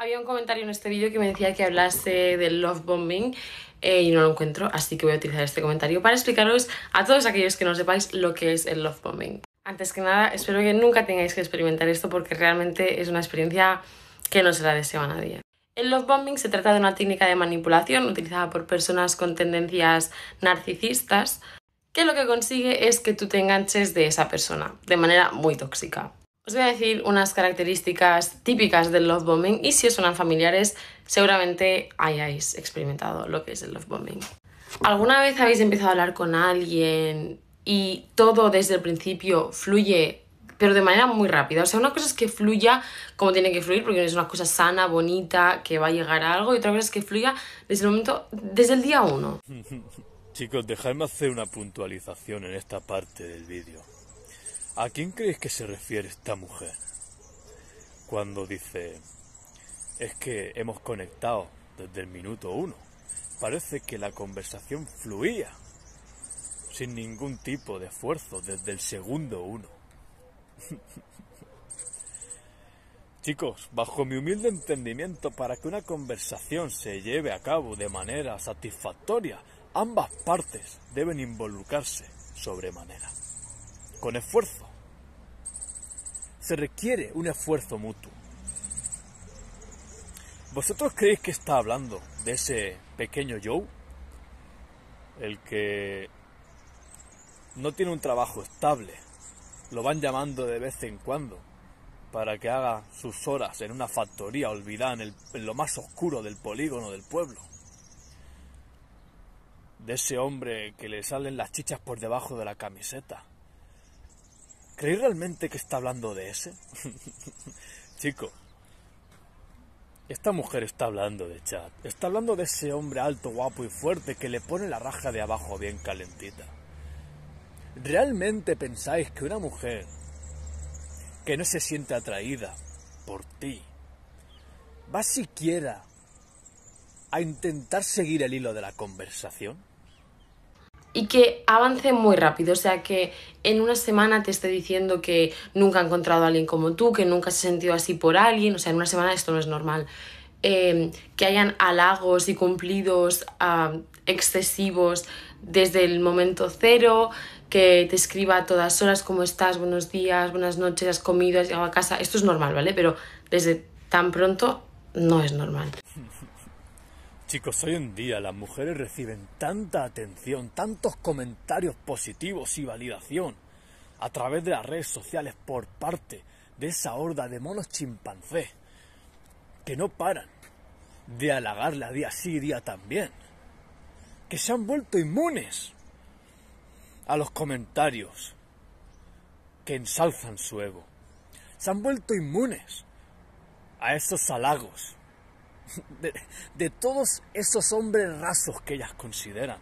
Había un comentario en este vídeo que me decía que hablase del love bombing y no lo encuentro, así que voy a utilizar este comentario para explicaros a todos aquellos que no sepáis lo que es el love bombing. Antes que nada, espero que nunca tengáis que experimentar esto porque realmente es una experiencia que no se la deseo a nadie. El love bombing se trata de una técnica de manipulación utilizada por personas con tendencias narcisistas que lo que consigue es que tú te enganches de esa persona de manera muy tóxica. Os voy a decir unas características típicas del love bombing y si os suenan familiares seguramente hayáis experimentado lo que es el love bombing. ¿Alguna vez habéis empezado a hablar con alguien y todo desde el principio fluye pero de manera muy rápida? O sea, una cosa es que fluya como tiene que fluir porque es una cosa sana, bonita, que va a llegar a algo y otra cosa es que fluya desde el momento, desde el día uno. Chicos, dejadme hacer una puntualización en esta parte del vídeo. ¿A quién creéis que se refiere esta mujer cuando dice es que hemos conectado desde el minuto uno? Parece que la conversación fluía sin ningún tipo de esfuerzo desde el segundo uno. Chicos, bajo mi humilde entendimiento, para que una conversación se lleve a cabo de manera satisfactoria, ambas partes deben involucrarse sobremanera, con esfuerzo. Se requiere un esfuerzo mutuo. ¿Vosotros creéis que está hablando de ese pequeño Joe? El que no tiene un trabajo estable. Lo van llamando de vez en cuando para que haga sus horas en una factoría olvidada en lo más oscuro del polígono del pueblo. De ese hombre que le salen las chichas por debajo de la camiseta. ¿Creéis realmente que está hablando de ese? Chico, esta mujer está hablando de Chad. Está hablando de ese hombre alto, guapo y fuerte que le pone la raja de abajo bien calentita. ¿Realmente pensáis que una mujer que no se siente atraída por ti va siquiera a intentar seguir el hilo de la conversación? Y que avance muy rápido, o sea que en una semana te esté diciendo que nunca ha encontrado a alguien como tú, que nunca se ha sentido así por alguien, o sea, en una semana esto no es normal. Que hayan halagos y cumplidos excesivos desde el momento cero, que te escriba a todas horas cómo estás, buenos días, buenas noches, has comido, has llegado a casa, esto es normal, ¿vale? Pero desde tan pronto no es normal. Chicos, hoy en día las mujeres reciben tanta atención, tantos comentarios positivos y validación a través de las redes sociales por parte de esa horda de monos chimpancés que no paran de halagarla día sí y día también, que se han vuelto inmunes a los comentarios que ensalzan su ego, se han vuelto inmunes a esos halagos de todos esos hombres rasos que ellas consideran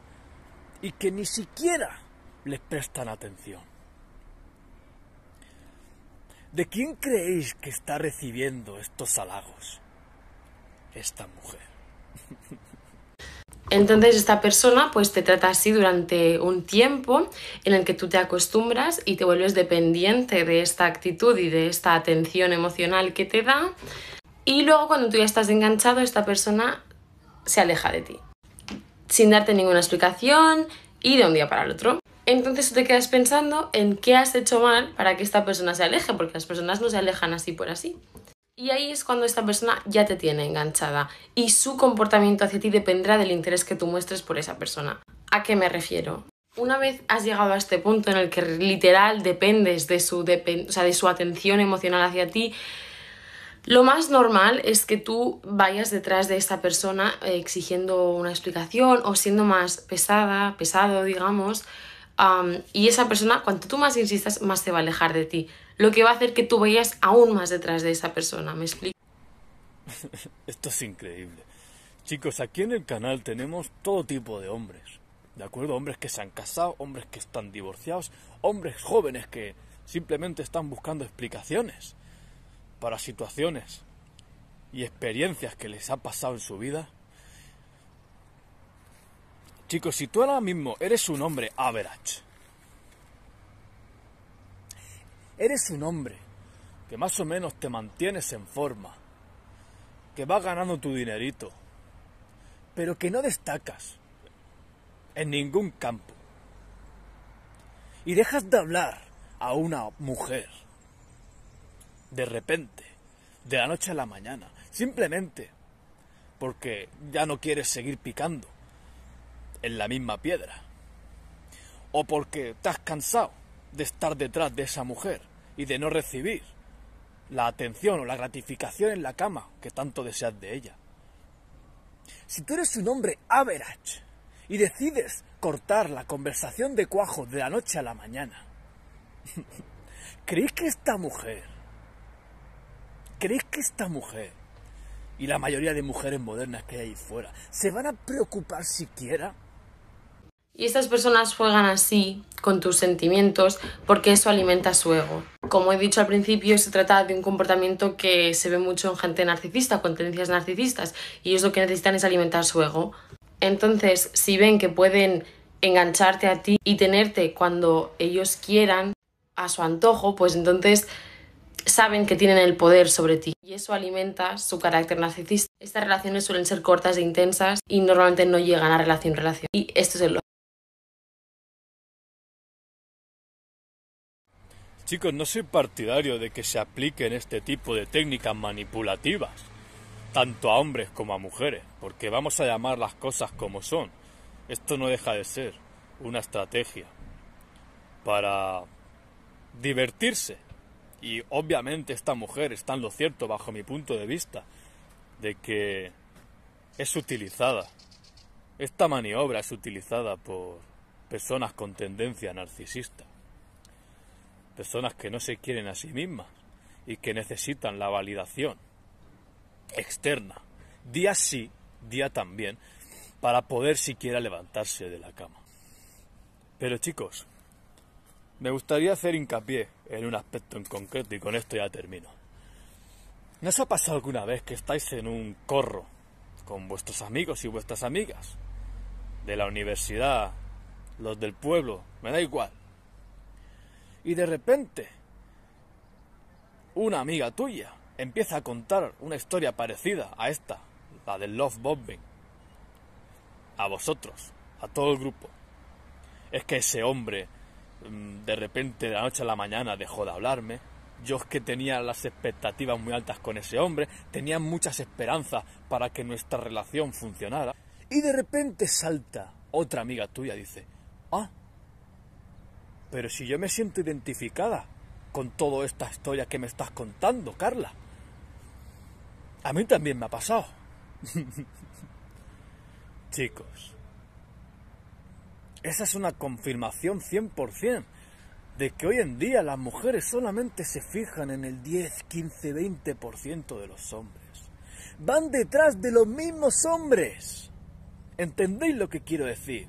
y que ni siquiera les prestan atención. ¿De quién creéis que está recibiendo estos halagos? Esta mujer. Entonces esta persona pues te trata así durante un tiempo en el que tú te acostumbras y te vuelves dependiente de esta actitud y de esta atención emocional que te da. Y luego cuando tú ya estás enganchado, esta persona se aleja de ti, sin darte ninguna explicación y de un día para el otro. Entonces tú te quedas pensando en qué has hecho mal para que esta persona se aleje, porque las personas no se alejan así por así. Y ahí es cuando esta persona ya te tiene enganchada y su comportamiento hacia ti dependerá del interés que tú muestres por esa persona. ¿A qué me refiero? Una vez has llegado a este punto en el que literal dependes de su atención emocional hacia ti, lo más normal es que tú vayas detrás de esta persona exigiendo una explicación o siendo más pesado, digamos, y esa persona, cuanto tú más insistas, más se va a alejar de ti, lo que va a hacer que tú vayas aún más detrás de esa persona, ¿me explico? Esto es increíble. Chicos, aquí en el canal tenemos todo tipo de hombres, ¿de acuerdo? Hombres que se han casado, hombres que están divorciados, hombres jóvenes que simplemente están buscando explicaciones para situaciones y experiencias que les ha pasado en su vida. Chicos, si tú ahora mismo eres un hombre average, eres un hombre que más o menos te mantienes en forma, que va ganando tu dinerito, pero que no destacas en ningún campo, y dejas de hablar a una mujer, de repente, de la noche a la mañana, simplemente porque ya no quieres seguir picando en la misma piedra, o porque estás cansado de estar detrás de esa mujer y de no recibir la atención o la gratificación en la cama que tanto deseas de ella. Si tú eres un hombre average y decides cortar la conversación de cuajo de la noche a la mañana, ¿crees que esta mujer y la mayoría de mujeres modernas que hay ahí fuera se van a preocupar siquiera? Y estas personas juegan así con tus sentimientos porque eso alimenta su ego. Como he dicho al principio, se trata de un comportamiento que se ve mucho en gente narcisista, con tendencias narcisistas, y ellos lo que necesitan es alimentar su ego. Entonces, si ven que pueden engancharte a ti y tenerte cuando ellos quieran, a su antojo, pues entonces saben que tienen el poder sobre ti, y eso alimenta su carácter narcisista. Estas relaciones suelen ser cortas e intensas y normalmente no llegan a relación. Y esto es el... Chicos, no soy partidario de que se apliquen este tipo de técnicas manipulativas, tanto a hombres como a mujeres, porque vamos a llamar las cosas como son. Esto no deja de ser una estrategia para divertirse. Y obviamente esta mujer está en lo cierto, bajo mi punto de vista, de que es utilizada. Esta maniobra es utilizada por personas con tendencia narcisista. Personas que no se quieren a sí mismas y que necesitan la validación externa, día sí, día también, para poder siquiera levantarse de la cama. Pero chicos, me gustaría hacer hincapié en un aspecto en concreto y con esto ya termino. ¿No os ha pasado alguna vez que estáis en un corro con vuestros amigos y vuestras amigas? De la universidad, los del pueblo, me da igual. Y de repente, una amiga tuya empieza a contar una historia parecida a esta, la del love bombing, a vosotros, a todo el grupo. Es que ese hombre, de repente, de la noche a la mañana, dejó de hablarme. Yo es que tenía las expectativas muy altas con ese hombre, tenía muchas esperanzas para que nuestra relación funcionara. Y de repente salta otra amiga tuya y dice: ah, pero si yo me siento identificada con toda esta historia que me estás contando, Carla. A mí también me ha pasado. Chicos, esa es una confirmación 100% de que hoy en día las mujeres solamente se fijan en el 10, 15, 20% de los hombres. Van detrás de los mismos hombres. ¿Entendéis lo que quiero decir?